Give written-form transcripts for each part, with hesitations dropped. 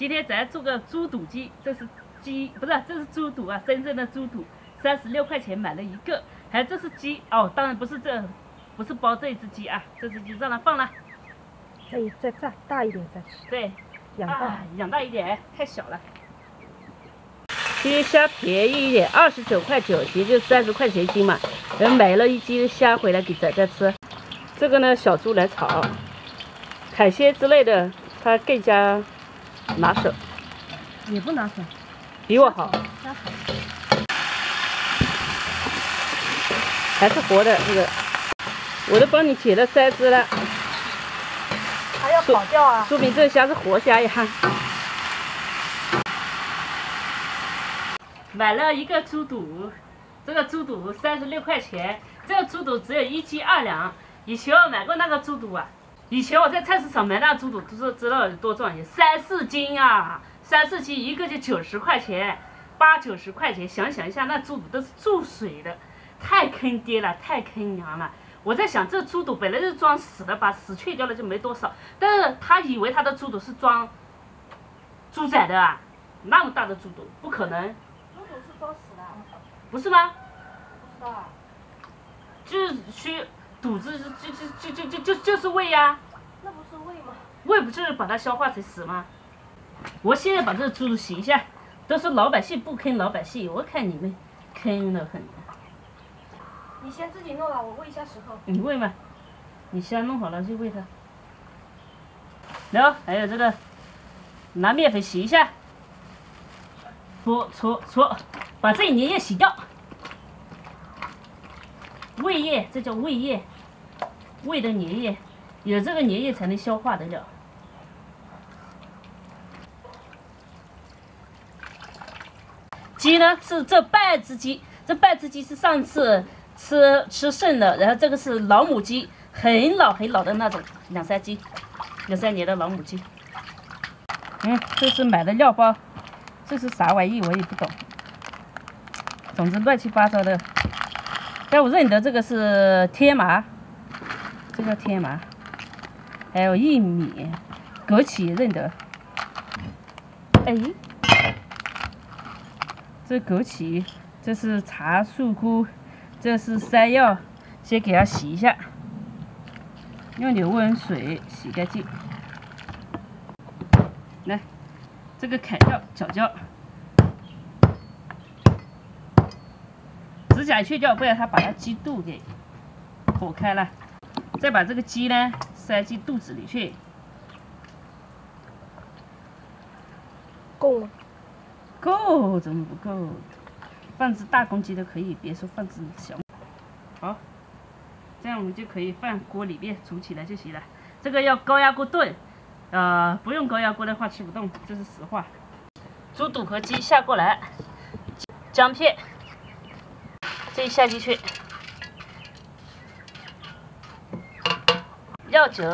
今天咱做个猪肚鸡，这是鸡，不是，这是猪肚啊，真正的猪肚，36块钱买了一个。还这是鸡哦，当然不是这，不是包这只鸡啊，这只鸡让它放了。可以再大一点再吃。对，养大、啊，养大一点，太小了。 这些虾便宜一点，29.9块，也就30块钱一斤嘛。然后买了一斤虾回来给仔仔吃。这个呢，小猪来炒，海鲜之类的，他更加拿手。也不拿手，比我好。还是活的这个，我都帮你解了3只了。还要跑掉啊？说明这虾是活虾呀。 买了一个猪肚，这个猪肚36块钱，这个猪肚只有1斤2两。以前我买过那个猪肚啊，以前我在菜市场买那猪肚，都是知道有多重，3-4斤啊，3-4斤一个就90块钱，80-90块钱。想想一下，那猪肚都是注水的，太坑爹了，太坑娘了。我在想，这猪肚本来是装死的，把屎去掉了就没多少，但是他以为他的猪肚是装猪仔的啊，那么大的猪肚不可能。 不是吗？不知道啊，就是去肚子就是胃呀、啊。那不是胃吗？胃不就是把它消化成屎吗？我现在把这猪洗一下。都说老百姓不坑老百姓，我看你们坑得很。你先自己弄了，我喂一下石头。你喂嘛，你先弄好了就喂它。然后还有这个，拿面粉洗一下。 搓，把这粘液洗掉。胃液，这叫胃液，胃的粘液，有这个粘液才能消化得了。鸡呢是这半只鸡，这半只鸡是上次吃剩的，然后这个是老母鸡，很老很老的那种，2-3年的老母鸡。这是买的料包。 这是啥玩意？我也不懂。总之乱七八糟的。但我认得这个是天麻，这叫天麻。还有薏米、枸杞也认得。哎，这枸杞，这是茶树菇，这是山药，先给它洗一下，用点温水洗干净。来。 这个砍掉，绞掉，指甲去掉，不然它把它鸡肚给剖开了。再把这个鸡呢塞进肚子里去。够吗？够，怎么不够？放只大公鸡都可以，别说放只小。好，这样我们就可以放锅里面煮起来就行了。这个要高压锅炖。 不用高压锅的话吃不动，这是实话。猪肚和鸡下过来，姜片，这下进去，料酒，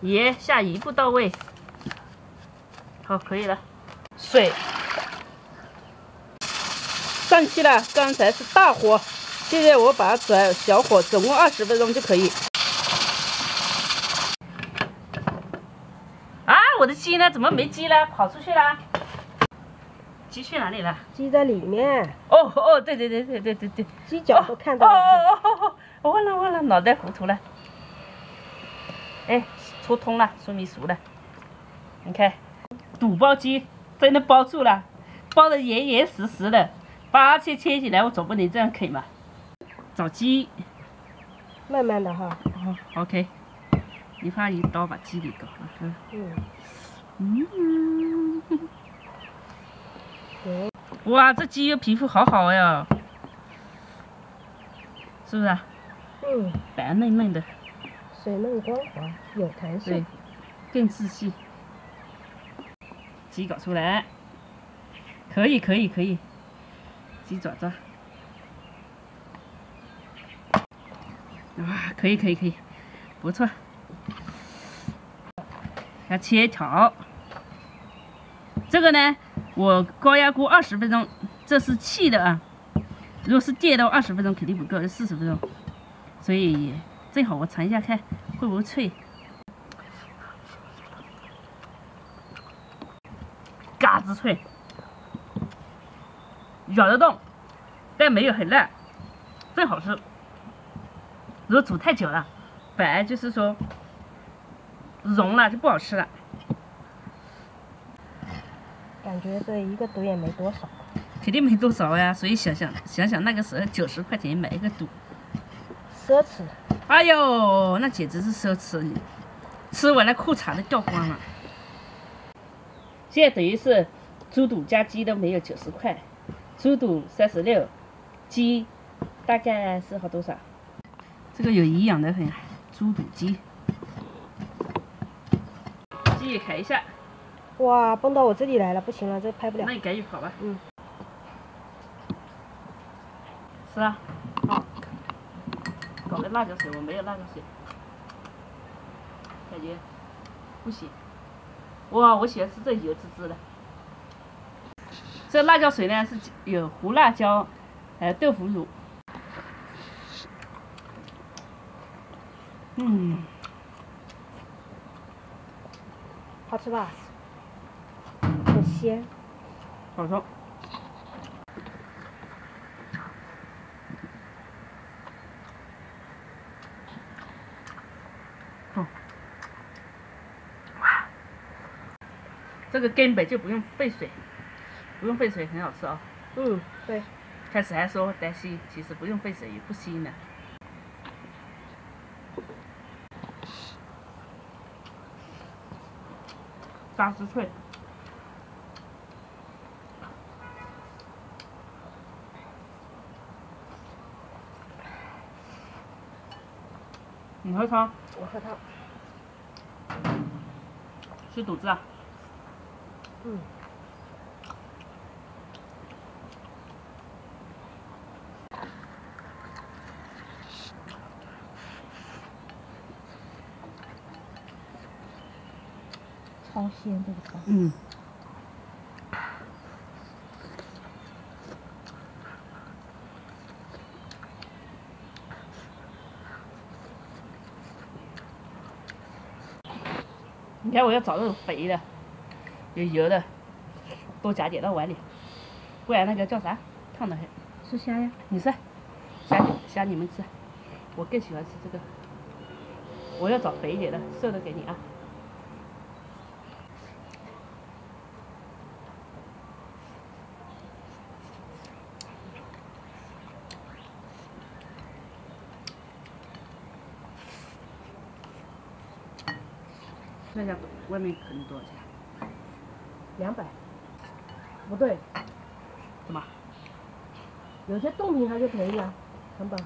盐下一步到位，好，可以了。水，上气了，刚才是大火，现在我把它转小火，总共20分钟就可以。 我的鸡呢？怎么没鸡了？跑出去了？鸡去哪里了？鸡在里面。哦，对，鸡脚都看到了。哦，我忘了，脑袋糊涂了。哎，搓通了，说明熟了。你看，肚包鸡真的包住了，包的严严实实的，把它切起来，我总不能这样啃吧？找鸡，慢慢的哈。哦 ，OK。 你怕一刀把鸡给搞了，哇，这鸡皮肤好好呀，是不是？嗯，白嫩嫩的，水嫩光滑，有弹性，更自信。鸡搞出来，可以，鸡爪爪，啊，可以，不错。 给它切一条，这个呢，我高压锅20分钟，这是气的啊。如果是电的话，20分钟肯定不够，40分钟。所以正好我尝一下看会不会脆。之脆，咬得动，但没有很烂，正好吃。如果煮太久了，本来就是说融了就不好吃了。感觉这一个肚也没多少。 肯定没多少呀，所以想想那个时候90块钱买一个肚，奢侈。哎呦，那简直是奢侈！吃完了裤衩都掉光了。现在等于是猪肚加鸡都没有90块，猪肚36，鸡大概是好多少？这个有营养的很，猪肚鸡。鸡也砍一下。哇，蹦到我这里来了，不行了，这拍不了。那你赶紧跑吧。嗯。 是啊，好，搞个辣椒水，我没有辣椒水，感觉不行。哇，我喜欢吃这油滋滋的。这辣椒水呢是有胡辣椒，还有豆腐乳。嗯，好吃吧？很鲜。好吃。 这个根本就不用沸水，不用沸水很好吃啊、哦。嗯，对。开始还说担心，其实不用沸水也不腥的。炸之脆。你喝汤？我喝汤。吃肚子啊？ 嗯，超鲜这个汤。嗯。你看，我要找那种肥的。 有油的，多夹点到碗里，不然那个叫啥，烫的很。吃虾呀？你吃，虾你们吃，我更喜欢吃这个。我要找肥一点的，瘦的给你啊。那家外面可能多少钱？ 200，不对，怎么？有些冻品它就便宜啊，成本。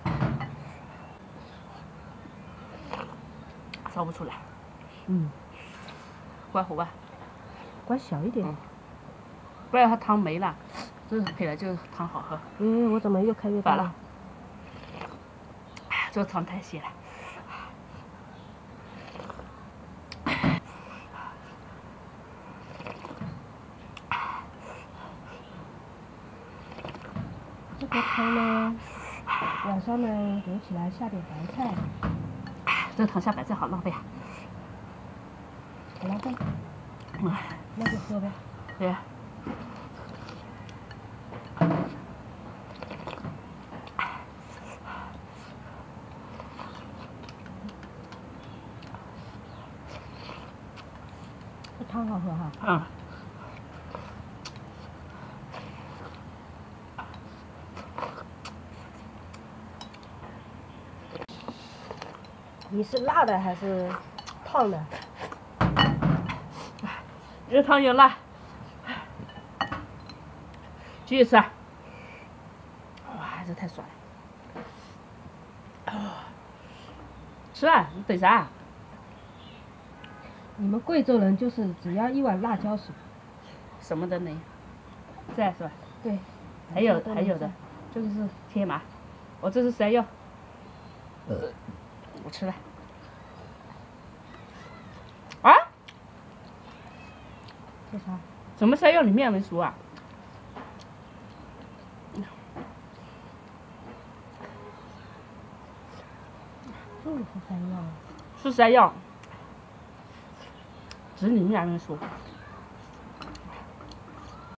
烧不出来。嗯。关火吧。关小一点。嗯、不然它汤没了，这配了就汤好喝。嗯，我怎么越开越大了？哎呀，这汤太鲜了。 这个汤呢，晚上呢留起来下点白菜。这个汤下白菜好浪费啊！好浪费。嗯，那就喝呗。对呀。这汤好喝哈。嗯。 你是辣的还是烫的？有烫有辣，继续吃。哇，这太爽了！哦、吃啊，你等啥？你们贵州人就是只要一碗辣椒水，什么都能，这是吧？对。还有的，这个是天麻，我这是山药。我吃了。 啊？这啥？怎么山药里面没熟啊？这是山药。是山药，只是里面没熟。